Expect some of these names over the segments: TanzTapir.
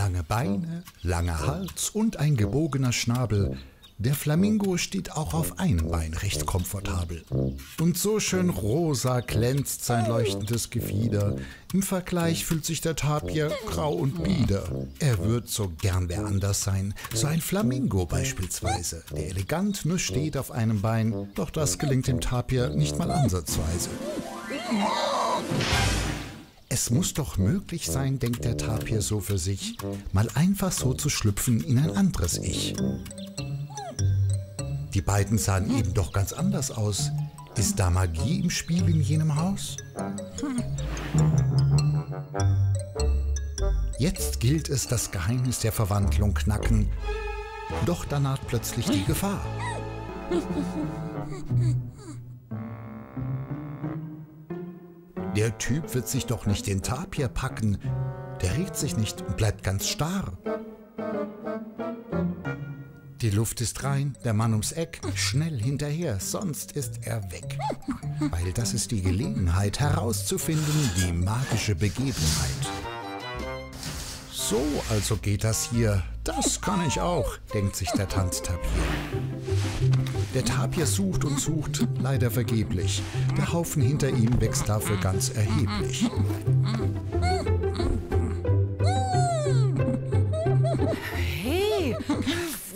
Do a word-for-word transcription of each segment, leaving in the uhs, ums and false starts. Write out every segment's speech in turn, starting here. Lange Beine, langer Hals und ein gebogener Schnabel. Der Flamingo steht auch auf einem Bein recht komfortabel. Und so schön rosa glänzt sein leuchtendes Gefieder. Im Vergleich fühlt sich der Tapir grau und bieder. Er wird so gern wer anders sein, so ein Flamingo beispielsweise, der elegant nur steht auf einem Bein, doch das gelingt dem Tapir nicht mal ansatzweise. Es muss doch möglich sein, denkt der Tapir so für sich, mal einfach so zu schlüpfen in ein anderes Ich. Die beiden sahen eben doch ganz anders aus. Ist da Magie im Spiel in jenem Haus? Jetzt gilt es, das Geheimnis der Verwandlung knacken. Doch danach plötzlich die Gefahr. Der Typ wird sich doch nicht den Tapir packen. Der regt sich nicht und bleibt ganz starr. Die Luft ist rein, der Mann ums Eck, schnell hinterher, sonst ist er weg. Weil das ist die Gelegenheit, herauszufinden, die magische Begebenheit. So also geht das hier, das kann ich auch, denkt sich der Tanztapir. Der Tapir sucht und sucht, leider vergeblich. Der Haufen hinter ihm wächst dafür ganz erheblich. Hey!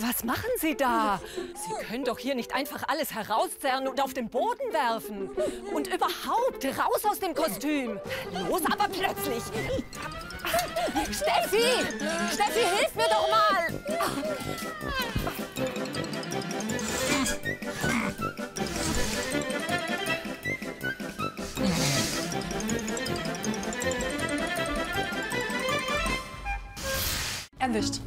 Was machen Sie da? Sie können doch hier nicht einfach alles herauszerren und auf den Boden werfen. Und überhaupt, raus aus dem Kostüm. Los, aber plötzlich. Steffi! Steffi, hilf mir doch mal! Erwischt.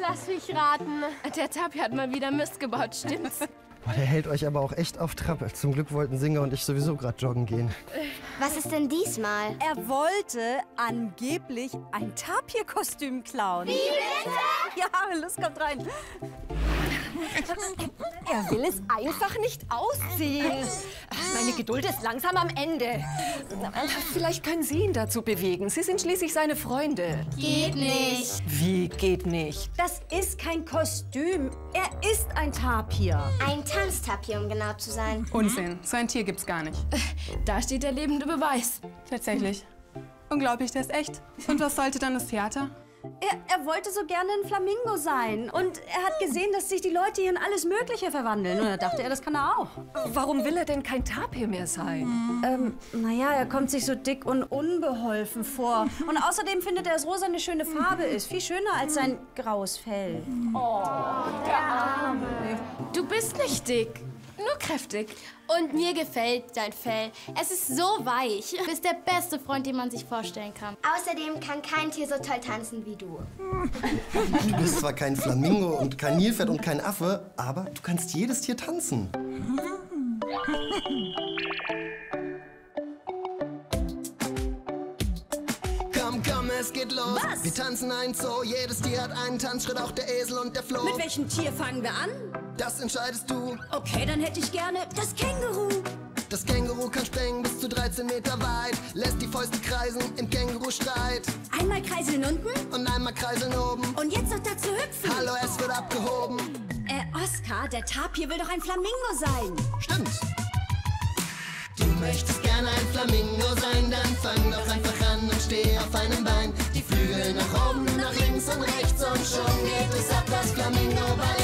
Lass mich raten. Der Tapir hat mal wieder Mist gebaut, stimmt's? Boah, der hält euch aber auch echt auf Trab. Zum Glück wollten Singer und ich sowieso gerade joggen gehen. Was ist denn diesmal? Er wollte angeblich ein Tapir-Kostüm klauen. Wie bitte? Ja, Lust kommt rein. Er will es einfach nicht ausziehen. Meine Geduld ist langsam am Ende. Vielleicht können Sie ihn dazu bewegen. Sie sind schließlich seine Freunde. Geht nicht. Wie geht nicht? Das ist kein Kostüm. Er ist ein Tapir. Ein Tanztapir, um genau zu sein. Unsinn. So ein Tier gibt's gar nicht. Da steht der lebende Beweis. Tatsächlich. Unglaublich, der ist echt. Und was sollte dann das Theater? Er, er wollte so gerne ein Flamingo sein und er hat gesehen, dass sich die Leute hier in alles Mögliche verwandeln. Und da dachte er, das kann er auch. Warum will er denn kein Tapir mehr sein? Mhm. Ähm, naja, er kommt sich so dick und unbeholfen vor. Und außerdem findet er, dass rosa eine schöne Farbe ist. Viel schöner als sein graues Fell. Oh, der Arme. Du bist nicht dick. Nur kräftig. Und mir gefällt dein Fell. Es ist so weich. Du bist der beste Freund, den man sich vorstellen kann. Außerdem kann kein Tier so toll tanzen wie du. Du bist zwar kein Flamingo und kein Nilpferd und kein Affe, aber du kannst jedes Tier tanzen. Komm, komm, es geht los. Was? Wir tanzen eins so. Jedes Tier hat einen Tanzschritt, auch der Esel und der Floh. Mit welchem Tier fangen wir an? Das entscheidest du. Okay, dann hätte ich gerne das Känguru. Das Känguru kann springen bis zu dreizehn Meter weit. Lässt die Fäuste kreisen im Känguru-Streit. Einmal kreiseln unten. Und einmal kreiseln oben. Und jetzt noch dazu hüpfen. Hallo, es wird abgehoben. Äh, Oskar, der Tapir will doch ein Flamingo sein. Stimmt. Du möchtest gerne ein Flamingo sein, dann fang doch einfach an und steh auf einem Bein. Die Flügel nach oben, nach links und rechts und schon geht es ab, das Flamingo-Ballett.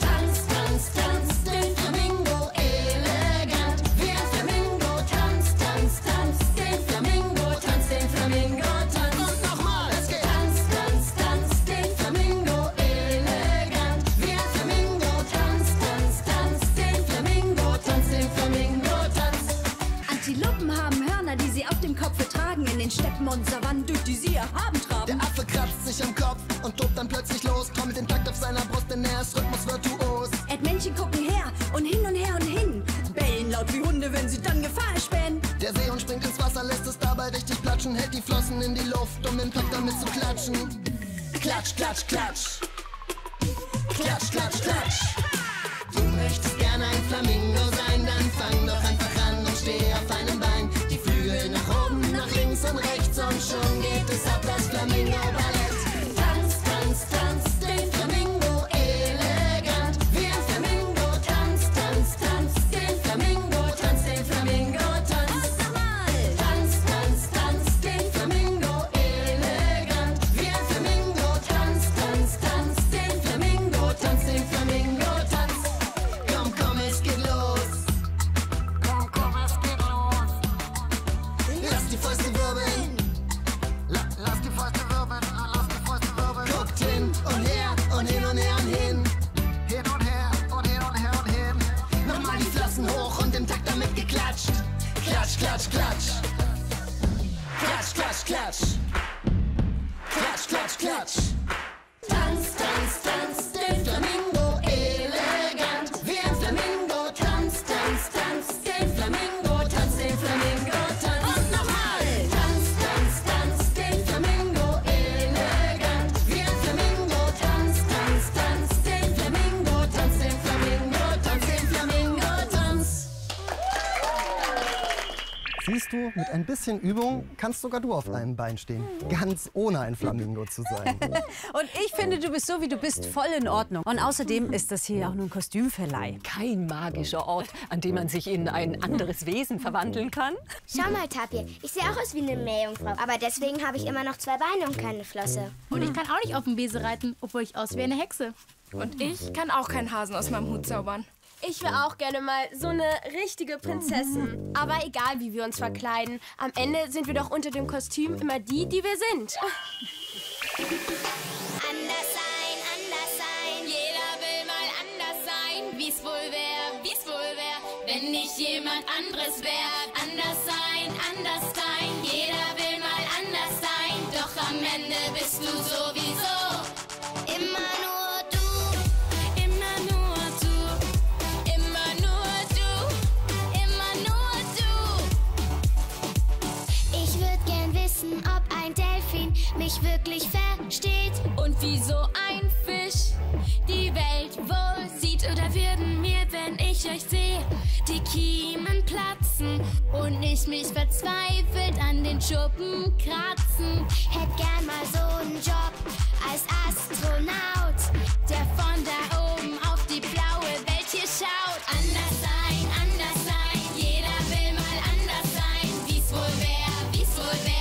Tanz, tanz, den Flamingo elegant. Wie ein Flamingo, tanz, tanz, tanz, den Flamingo, tanz, den Flamingo, tanz. Und nochmal, es geht. Tanz, tanz, tanz, den Flamingo elegant. Wie ein Flamingo, tanz, tanz, tanz, den Flamingo, tanz, den Flamingo, tanz. Antilopen haben Hörner, die sie auf dem Kopf tragen. In den Steppen und Savannen, durch die sie erhaben traben. Der Affe kratzt sich am Kopf und tobt dann plötzlich los. Trommelt den Takt auf seiner Brust, denn er ist Rhythmus virtuos. Menschen gucken her und hin und her und hin. Bellen laut wie Hunde, wenn sie dann Gefahr erspähen. Der Seehund springt ins Wasser, lässt es dabei richtig platschen. Hält die Flossen in die Luft, um im Takt damit zu klatschen. klatschen. Klatsch, klatsch, klatsch. Klatsch, klatsch, klatsch. Du möchtest gerne ein Flamingo sein, dann fang doch einfach an und steh auf einem Bein. Die Flügel nach oben, nach links und rechts und schon geht es ab, das Flamingo-Ballett. Tanz, tanz, tanz, den Flamingo elegant. Wie ein Flamingo, tanz, tanz, tanz, den Flamingo, tanz, den Flamingo, tanz. Tanz, tanz, tanz, den Flamingo elegant. Wie ein Flamingo, tanz, tanz, tanz, den Flamingo, tanz, den Flamingo, tanz. Komm, komm, es geht los. Komm, komm, es geht los. Lass die Fäuste wirbeln. Lass die Fäuste wirbeln. Guckt hin und her und hin und her und hin. Hin und her und hin und her und hin. Nochmal die Flossen hoch und im Takt damit geklatscht. Klatsch, klatsch, klatsch. Klatsch, klatsch, klatsch. Klatsch, klatsch, klatsch. Tanz, tanz, tanz, den Flamingo elegant. Wie ein Flamingo, tanz, tanz, tanz, den Flamingo, tanz, den Flamingo, tanz. Und nochmal. Tanz, tanz, tanz, den Flamingo elegant. Wie ein Flamingo, tanz, tanz, tanz, den Flamingo, tanz, den Flamingo, tanz, den Flamingo, tanz. Siehst du, mit ein bisschen Übung kannst sogar du auf einem Bein stehen. Ganz ohne ein Flamingo zu sein. Und ich finde, du bist so, wie du bist, voll in Ordnung. Und außerdem ist das hier auch nur ein Kostümverleih. Kein magischer Ort, an dem man sich in ein anderes Wesen verwandeln kann. Schau mal, Tapir, ich sehe auch aus wie eine Meerjungfrau. Aber deswegen habe ich immer noch zwei Beine und keine Flosse. Und ich kann auch nicht auf dem Besen reiten, obwohl ich aussehe wie eine Hexe. Und ich kann auch keinen Hasen aus meinem Hut zaubern. Ich wäre auch gerne mal so eine richtige Prinzessin. Aber egal, wie wir uns verkleiden, am Ende sind wir doch unter dem Kostüm immer die, die wir sind. Anders sein, anders sein, jeder will mal anders sein. Wie's wohl wär, wie's wohl wär, wenn nicht jemand anderes wär. Anders sein, anders sein, jeder will mal anders sein. Doch am Ende bist du sowieso immer nur. Ob ein Delfin mich wirklich versteht und wieso ein Fisch die Welt wohl sieht. Oder würden mir, wenn ich euch sehe, die Kiemen platzen und ich mich verzweifelt an den Schuppen kratzen. Hätt gern mal so einen Job als Astronaut, der von da oben auf die blaue Welt hier schaut. Anders sein, anders sein, jeder will mal anders sein. Wie's wohl wär, wie's wohl wär,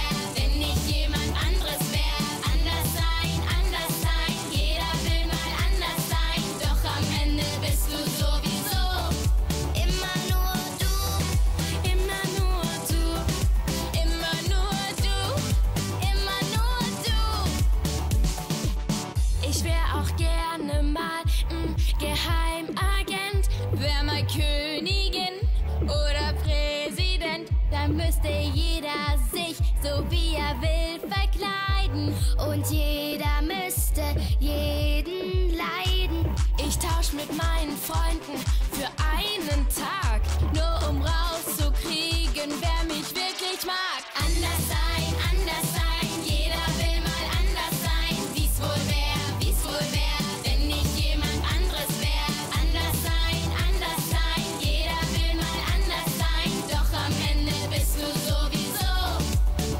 müsste jeder sich so wie er will verkleiden und jeder müsste jeden leiden. Ich tausch mit meinen Freunden für einen Tag, nur um rauszukriegen, wer mich wirklich mag. Anders sein, anders sein, jeder will mal anders sein. Wie's wohl wär, wie's wohl wär, wenn nicht jemand anderes wär. Anders sein, anders sein, jeder will mal anders sein. Doch am Ende bist du sowieso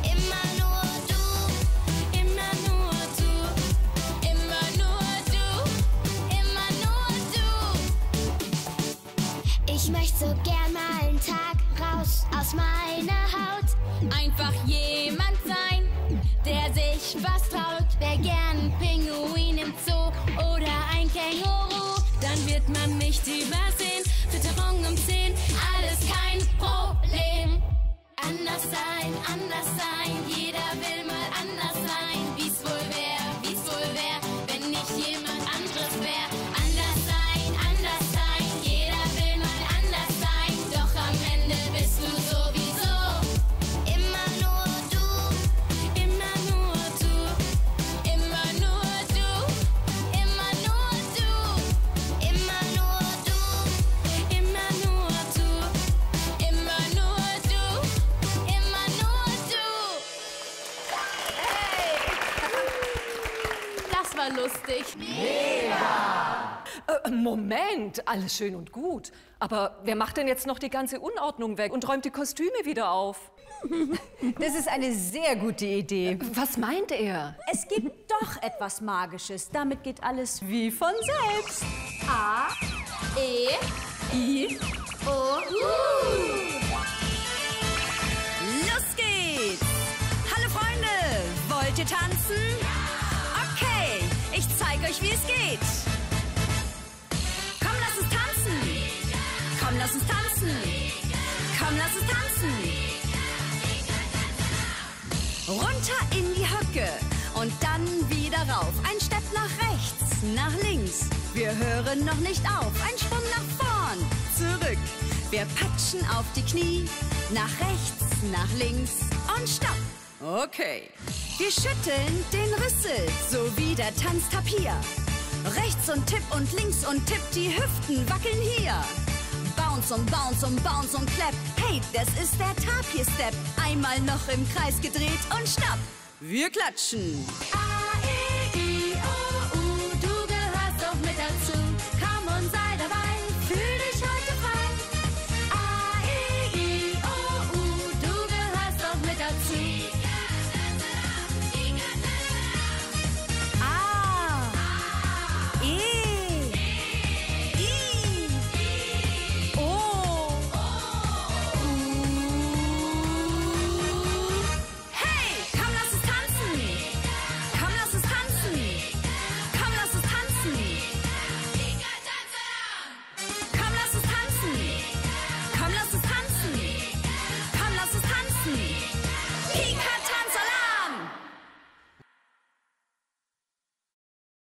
immer nur du, immer nur du, immer nur du, immer nur du. Ich möchte so gern mal einen Tag raus aus meiner Haut. Einfach jemand sein, der sich was traut. Wär gern ein Pinguin im Zoo oder ein Känguru. Dann wird man nicht übersehen. Fütterung um zehn, alles kein Problem. Anders sein, anders sein, jeder will mal anders sein. Wie's wohl wär, wie's wohl wär, wenn nicht jemand anderes wär. Anders sein, anders sein, jeder will mal anders sein. Doch am Ende bist du sowieso immer nur du, immer nur du, immer nur du, immer nur du, immer nur du, immer nur du, immer nur du, immer nur du. Immer nur du. Hey! lustig. Mega! Äh, Moment, alles schön und gut. Aber wer macht denn jetzt noch die ganze Unordnung weg und räumt die Kostüme wieder auf? Das ist eine sehr gute Idee. Was meint er? Es gibt doch etwas Magisches. Damit geht alles wie von selbst. A, E, I, O, U. Los geht's! Hallo Freunde, wollt ihr tanzen? Okay, ich zeige euch, wie es geht. Komm, lass uns tanzen. Komm, lass uns tanzen. Komm, lass uns tanzen. Runter in die Höcke und dann wieder rauf. Ein Step nach rechts, nach links. Wir hören noch nicht auf. Ein Sprung nach vorn, zurück. Wir patschen auf die Knie. Nach rechts, nach links und stopp. Okay. Wir schütteln den Rüssel, so wie der TanzTapir. Rechts und tipp und links und tipp, die Hüften wackeln hier. Bounce und bounce und bounce und clap. Hey, das ist der Tapir-Step. Einmal noch im Kreis gedreht und stopp. Wir klatschen.